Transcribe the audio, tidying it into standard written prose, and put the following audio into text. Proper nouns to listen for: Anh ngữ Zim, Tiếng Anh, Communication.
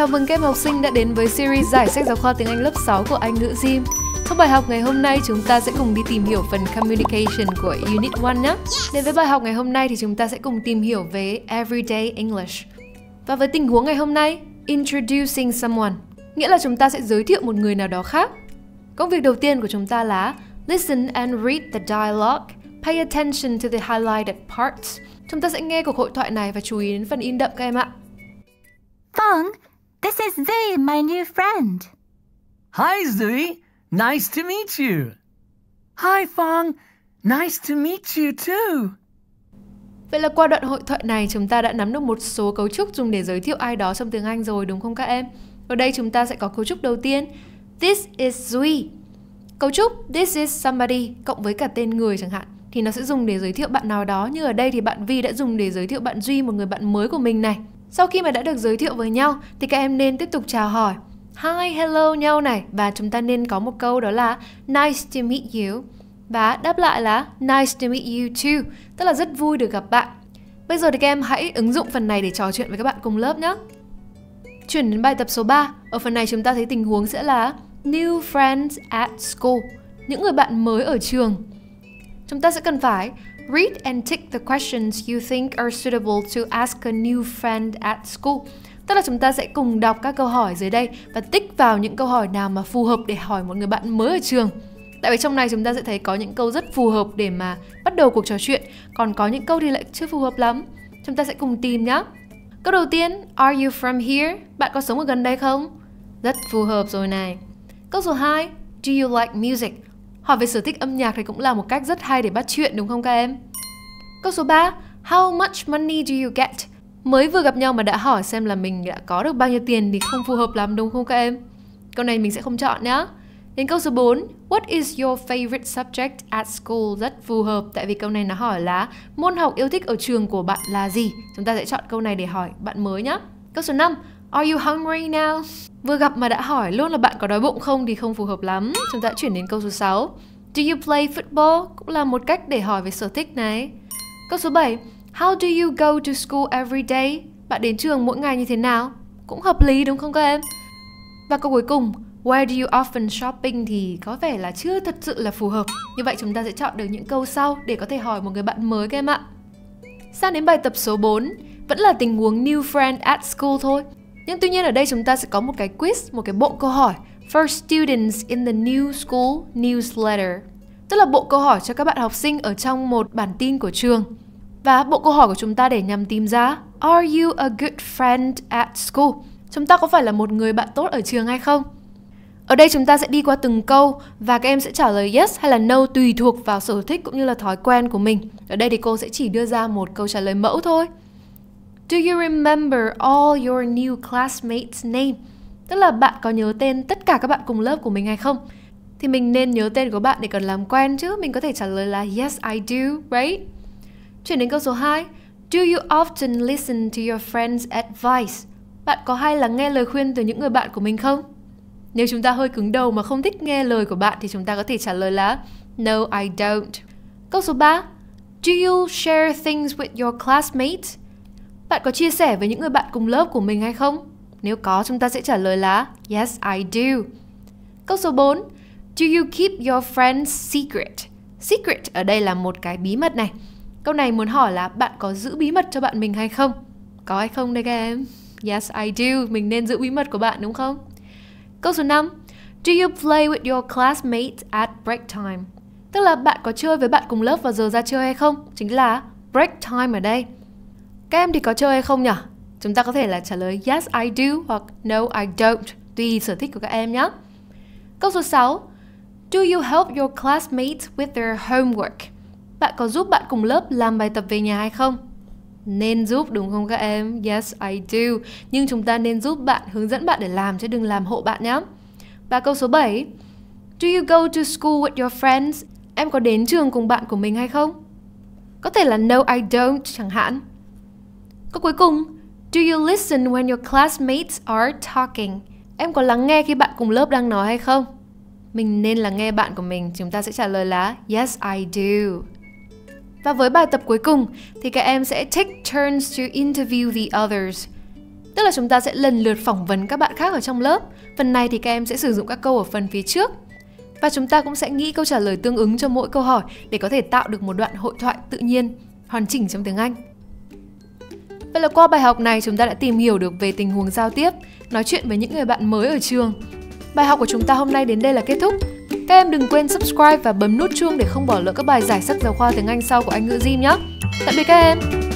Chào mừng các em học sinh đã đến với series giải sách giáo khoa tiếng Anh lớp 6 của Anh ngữ Zim. Trong bài học ngày hôm nay, chúng ta sẽ cùng đi tìm hiểu phần Communication của Unit 1 nhé. Đến với bài học ngày hôm nay thì chúng ta sẽ cùng tìm hiểu về Everyday English. Và với tình huống ngày hôm nay, Introducing someone, nghĩa là chúng ta sẽ giới thiệu một người nào đó khác. Công việc đầu tiên của chúng ta là Listen and read the dialogue. Pay attention to the highlighted parts. Chúng ta sẽ nghe cuộc hội thoại này và chú ý đến phần in đậm các em ạ. Phong, this is Zee, my new friend. Hi Zee, nice to meet you. Hi Phong, nice to meet you too. Vậy là qua đoạn hội thoại này chúng ta đã nắm được một số cấu trúc dùng để giới thiệu ai đó trong tiếng Anh rồi đúng không các em? Ở đây chúng ta sẽ có cấu trúc đầu tiên, this is Zee. Cấu trúc this is somebody cộng với cả tên người chẳng hạn thì nó sẽ dùng để giới thiệu bạn nào đó, như ở đây thì bạn Vi đã dùng để giới thiệu bạn Duy, một người bạn mới của mình này. Sau khi mà đã được giới thiệu với nhau thì các em nên tiếp tục chào hỏi hi, hello nhau này, và chúng ta nên có một câu đó là nice to meet you và đáp lại là nice to meet you too, tức là rất vui được gặp bạn. Bây giờ thì các em hãy ứng dụng phần này để trò chuyện với các bạn cùng lớp nhé. Chuyển đến bài tập số 3. Ở phần này chúng ta thấy tình huống sẽ là new friends at school, những người bạn mới ở trường. Chúng ta sẽ cần phải read and tick the questions you think are suitable to ask a new friend at school. Tức là chúng ta sẽ cùng đọc các câu hỏi dưới đây và tích vào những câu hỏi nào mà phù hợp để hỏi một người bạn mới ở trường. Tại vì trong này chúng ta sẽ thấy có những câu rất phù hợp để mà bắt đầu cuộc trò chuyện, còn có những câu thì lại chưa phù hợp lắm. Chúng ta sẽ cùng tìm nhé. Câu đầu tiên, are you from here? Bạn có sống ở gần đây không? Rất phù hợp rồi này. Câu số 2, do you like music? Hỏi về sở thích âm nhạc thì cũng là một cách rất hay để bắt chuyện đúng không các em? Câu số 3, how much money do you get? Mới vừa gặp nhau mà đã hỏi xem là mình đã có được bao nhiêu tiền thì không phù hợp lắm đúng không các em? Câu này mình sẽ không chọn nhá. Đến câu số 4, what is your favorite subject at school? Rất phù hợp tại vì câu này nó hỏi là môn học yêu thích ở trường của bạn là gì? Chúng ta sẽ chọn câu này để hỏi bạn mới nhá. Câu số 5, are you hungry now? Vừa gặp mà đã hỏi luôn là bạn có đói bụng không thì không phù hợp lắm. Chúng ta chuyển đến câu số 6. Do you play football? Cũng là một cách để hỏi về sở thích này. Câu số 7. How do you go to school every day? Bạn đến trường mỗi ngày như thế nào? Cũng hợp lý đúng không các em? Và câu cuối cùng, where do you often shopping? Thì có vẻ là chưa thật sự là phù hợp. Như vậy chúng ta sẽ chọn được những câu sau để có thể hỏi một người bạn mới các em ạ. Sang đến bài tập số 4. Vẫn là tình huống new friend at school thôi. Nhưng tuy nhiên ở đây chúng ta sẽ có một cái quiz, một cái bộ câu hỏi for students in the new school newsletter. Tức là bộ câu hỏi cho các bạn học sinh ở trong một bản tin của trường. Và bộ câu hỏi của chúng ta để nhằm tìm ra are you a good friend at school? Chúng ta có phải là một người bạn tốt ở trường hay không? Ở đây chúng ta sẽ đi qua từng câu và các em sẽ trả lời yes hay là no tùy thuộc vào sở thích cũng như là thói quen của mình. Ở đây thì cô sẽ chỉ đưa ra một câu trả lời mẫu thôi. Do you remember all your new classmates' name? Tức là bạn có nhớ tên tất cả các bạn cùng lớp của mình hay không? Thì mình nên nhớ tên của bạn để còn làm quen chứ. Mình có thể trả lời là yes, I do, right? Chuyển đến câu số 2. Do you often listen to your friends' advice? Bạn có hay là nghe lời khuyên từ những người bạn của mình không? Nếu chúng ta hơi cứng đầu mà không thích nghe lời của bạn thì chúng ta có thể trả lời là no, I don't. Câu số 3. Do you share things with your classmates? Bạn có chia sẻ với những người bạn cùng lớp của mình hay không? Nếu có, chúng ta sẽ trả lời là yes, I do. Câu số 4. Do you keep your friends secret? Secret ở đây là một cái bí mật này. Câu này muốn hỏi là bạn có giữ bí mật cho bạn mình hay không? Có hay không đây các em? Yes, I do. Mình nên giữ bí mật của bạn đúng không? Câu số 5. Do you play with your classmates at break time? Tức là bạn có chơi với bạn cùng lớp vào giờ ra chơi hay không? Chính là break time ở đây. Các em thì có chơi hay không nhỉ? Chúng ta có thể là trả lời yes, I do hoặc no, I don't, tùy sở thích của các em nhé. Câu số 6. Do you help your classmates with their homework? Bạn có giúp bạn cùng lớp làm bài tập về nhà hay không? Nên giúp đúng không các em? Yes, I do. Nhưng chúng ta nên giúp bạn, hướng dẫn bạn để làm chứ đừng làm hộ bạn nhé. Và câu số 7. Do you go to school with your friends? Em có đến trường cùng bạn của mình hay không? Có thể là no, I don't chẳng hạn. Câu cuối cùng, do you listen when your classmates are talking? Em có lắng nghe khi bạn cùng lớp đang nói hay không? Mình nên lắng nghe bạn của mình, chúng ta sẽ trả lời là yes, I do. Và với bài tập cuối cùng thì các em sẽ take turns to interview the others. Tức là chúng ta sẽ lần lượt phỏng vấn các bạn khác ở trong lớp. Phần này thì các em sẽ sử dụng các câu ở phần phía trước. Và chúng ta cũng sẽ nghĩ câu trả lời tương ứng cho mỗi câu hỏi để có thể tạo được một đoạn hội thoại tự nhiên, hoàn chỉnh trong tiếng Anh. Vậy là qua bài học này chúng ta đã tìm hiểu được về tình huống giao tiếp, nói chuyện với những người bạn mới ở trường. Bài học của chúng ta hôm nay đến đây là kết thúc. Các em đừng quên subscribe và bấm nút chuông để không bỏ lỡ các bài giải sách giáo khoa tiếng Anh sau của Anh ngữ Zim nhé. Tạm biệt các em!